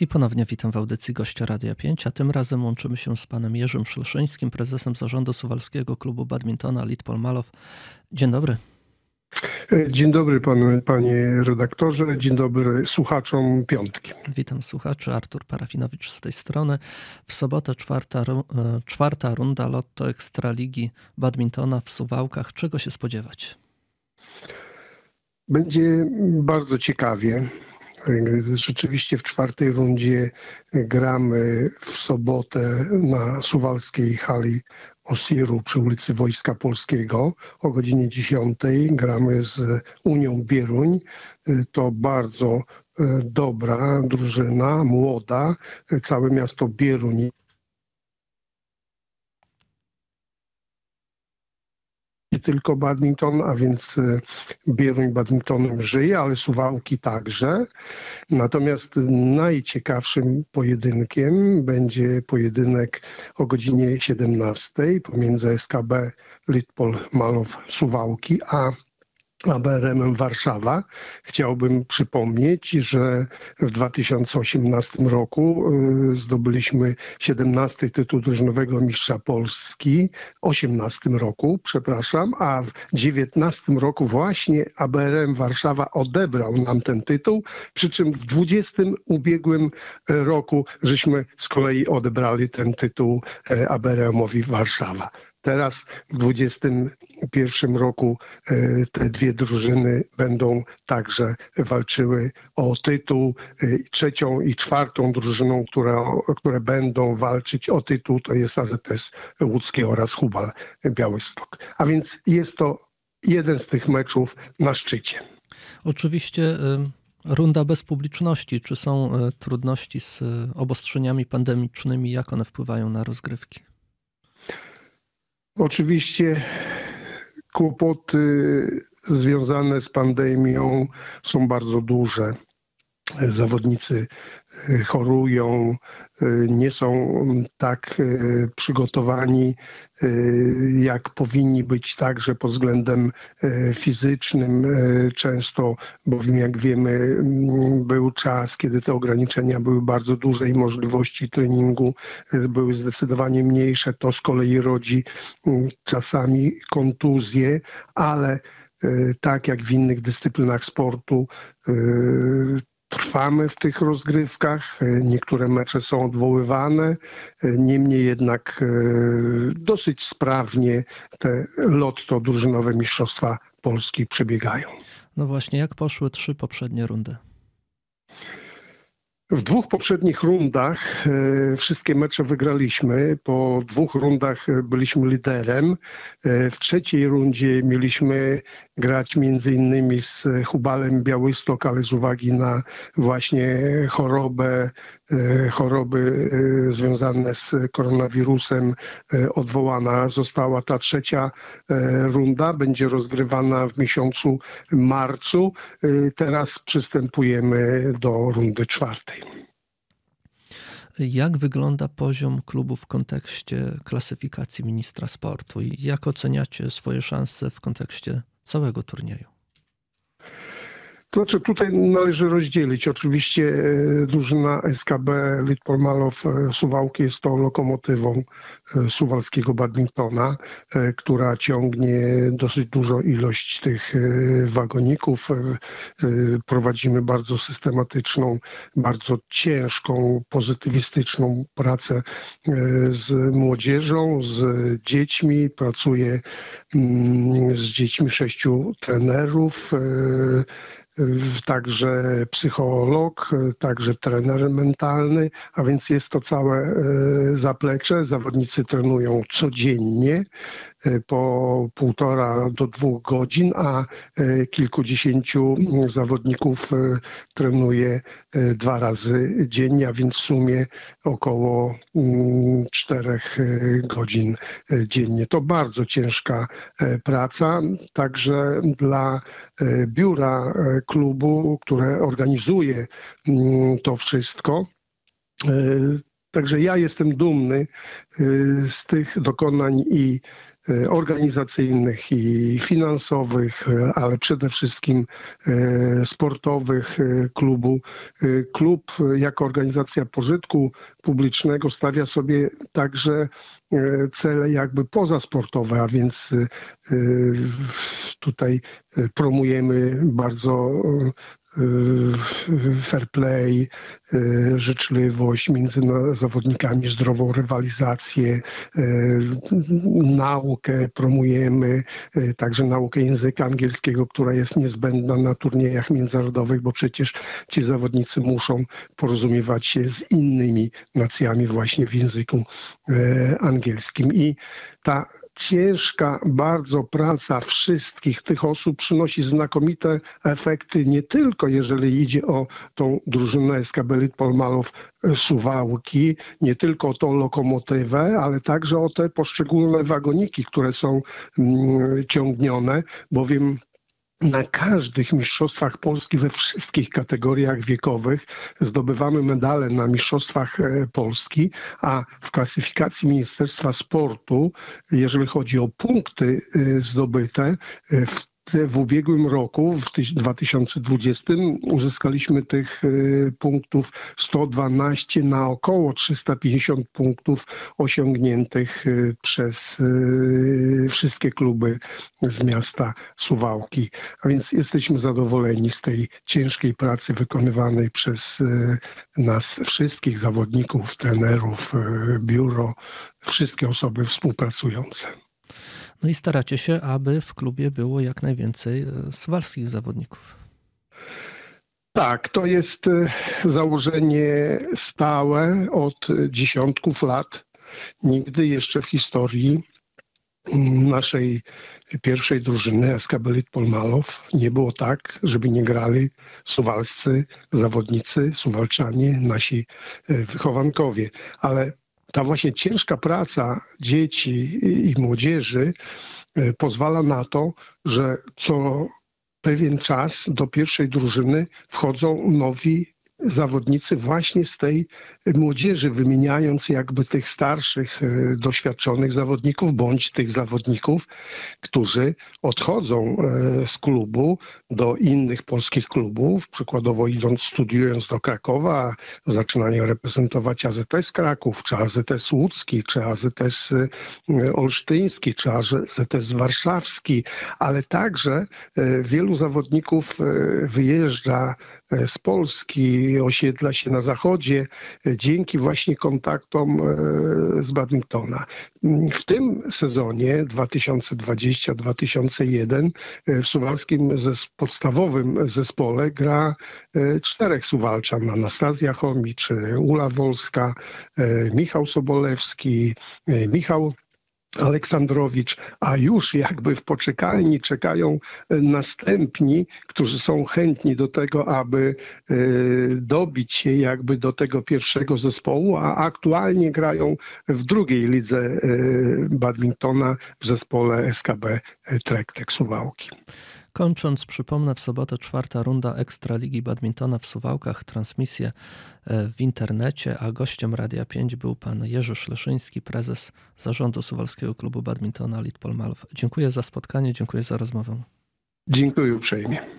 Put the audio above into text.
I ponownie witam w audycji gościa Radia 5, a tym razem łączymy się z panem Jerzym Szleszyńskim, prezesem zarządu Suwalskiego Klubu Badmintona Litpol-Malow. Dzień dobry. Dzień dobry panie redaktorze, dzień dobry słuchaczom piątki. Witam słuchaczy, Artur Parafinowicz z tej strony. W sobotę czwarta runda Lotto Ekstraligi Badmintona w Suwałkach. Czego się spodziewać? Będzie bardzo ciekawie. Rzeczywiście w czwartej rundzie gramy w sobotę na suwalskiej hali Osiru przy ulicy Wojska Polskiego. O godzinie 10 gramy z Unią Bieruń. To bardzo dobra drużyna, młoda. Całe miasto Bieruń tylko badminton, a więc Bieruń badmintonem żyje, ale Suwałki także. Natomiast najciekawszym pojedynkiem będzie pojedynek o godzinie 17 pomiędzy SKB Litpol-Malow Suwałki a ABRM Warszawa. Chciałbym przypomnieć, że w 2018 roku zdobyliśmy 17. tytuł drużynowego mistrza Polski, w 18 roku, przepraszam, a w 19 roku właśnie ABRM Warszawa odebrał nam ten tytuł, przy czym w 20 ubiegłym roku żeśmy z kolei odebrali ten tytuł ABRM-owi Warszawa. Teraz w 2021 roku te dwie drużyny będą także walczyły o tytuł. Trzecią i czwartą drużyną, które będą walczyć o tytuł, to jest AZS Łódzki oraz Hubal Białystok. A więc jest to jeden z tych meczów na szczycie. Oczywiście runda bez publiczności. Czy są trudności z obostrzeniami pandemicznymi? Jak one wpływają na rozgrywki? Oczywiście kłopoty związane z pandemią są bardzo duże. Zawodnicy chorują, nie są tak przygotowani, jak powinni być także pod względem fizycznym często, bowiem jak wiemy był czas, kiedy te ograniczenia były bardzo duże i możliwości treningu były zdecydowanie mniejsze. To z kolei rodzi czasami kontuzje, ale tak jak w innych dyscyplinach sportu trwamy w tych rozgrywkach, niektóre mecze są odwoływane, niemniej jednak dosyć sprawnie te lotto drużynowe mistrzostwa Polski przebiegają. No właśnie, jak poszły trzy poprzednie rundy? W dwóch poprzednich rundach wszystkie mecze wygraliśmy. Po dwóch rundach byliśmy liderem. W trzeciej rundzie mieliśmy grać między innymi z Hubalem Białystok, ale z uwagi na właśnie choroby związane z koronawirusem odwołana została ta trzecia runda. Będzie rozgrywana w miesiącu marcu. Teraz przystępujemy do rundy czwartej. Jak wygląda poziom klubu w kontekście klasyfikacji ministra sportu i jak oceniacie swoje szanse w kontekście całego turnieju? Znaczy tutaj należy rozdzielić. Oczywiście drużyna SKB Litpol-Malow Suwałki jest tą lokomotywą suwalskiego badmintona, która ciągnie dosyć dużą ilość tych wagoników. Prowadzimy bardzo systematyczną, bardzo ciężką, pozytywistyczną pracę z młodzieżą, z dziećmi. Pracuję z dziećmi 6 trenerów. Także psycholog, także trener mentalny, a więc jest to całe zaplecze. Zawodnicy trenują codziennie po 1,5 do 2 godzin, a kilkudziesięciu zawodników trenuje 2 razy dziennie, a więc w sumie około 4 godzin dziennie. To bardzo ciężka praca, także dla biura klubu, które organizuje to wszystko. Także ja jestem dumny z tych dokonań i organizacyjnych i finansowych, ale przede wszystkim sportowych klubu. Klub jako organizacja pożytku publicznego stawia sobie także cele jakby pozasportowe, a więc tutaj promujemy bardzo fair play, życzliwość między zawodnikami, zdrową rywalizację, naukę promujemy, także naukę języka angielskiego, która jest niezbędna na turniejach międzynarodowych, bo przecież ci zawodnicy muszą porozumiewać się z innymi nacjami właśnie w języku angielskim. I ta ciężka bardzo praca wszystkich tych osób przynosi znakomite efekty, nie tylko jeżeli idzie o tą drużynę SKB Litpol-Malow Suwałki, nie tylko o tą lokomotywę, ale także o te poszczególne wagoniki, które są ciągnione, bowiem na każdych mistrzostwach Polski we wszystkich kategoriach wiekowych zdobywamy medale na mistrzostwach Polski, a w klasyfikacji Ministerstwa Sportu, jeżeli chodzi o punkty zdobyte, w ubiegłym roku, w 2020, uzyskaliśmy tych punktów 112 na około 350 punktów osiągniętych przez wszystkie kluby z miasta Suwałki. A więc jesteśmy zadowoleni z tej ciężkiej pracy wykonywanej przez nas wszystkich, zawodników, trenerów, biuro, wszystkie osoby współpracujące. No i staracie się, aby w klubie było jak najwięcej suwalskich zawodników. Tak, to jest założenie stałe od dziesiątków lat. Nigdy jeszcze w historii naszej pierwszej drużyny SKB Litpol-Malow nie było tak, żeby nie grali suwalscy zawodnicy, suwalczanie, nasi wychowankowie. Ale ta właśnie ciężka praca dzieci i młodzieży pozwala na to, że co pewien czas do pierwszej drużyny wchodzą nowi zawodnicy właśnie z tej młodzieży, wymieniając jakby tych starszych, doświadczonych zawodników, bądź tych zawodników, którzy odchodzą z klubu do innych polskich klubów, przykładowo idąc, studiując do Krakowa, zaczynają reprezentować AZS Kraków, czy AZS Łódzki, czy AZS Olsztyński, czy AZS Warszawski, ale także wielu zawodników wyjeżdża z Polski, osiedla się na zachodzie dzięki właśnie kontaktom z badmintona. W tym sezonie 2020-2021 w suwalskim podstawowym zespole gra czterech suwalczan: Anastazja Chomicz, Ula Wolska, Michał Sobolewski, Aleksandrowicz, a już jakby w poczekalni czekają następni, którzy są chętni do tego, aby dobić się jakby do tego pierwszego zespołu, a aktualnie grają w drugiej lidze badmintona w zespole SKB Trek Tek Suwałki. Kończąc, przypomnę, w sobotę 4. runda Ekstraligi Badmintona w Suwałkach, transmisję w internecie, a gościem Radia 5 był pan Jerzy Szleszyński, prezes Zarządu Suwalskiego Klubu Badmintona Litpol-Malow. Dziękuję za spotkanie, dziękuję za rozmowę. Dziękuję uprzejmie.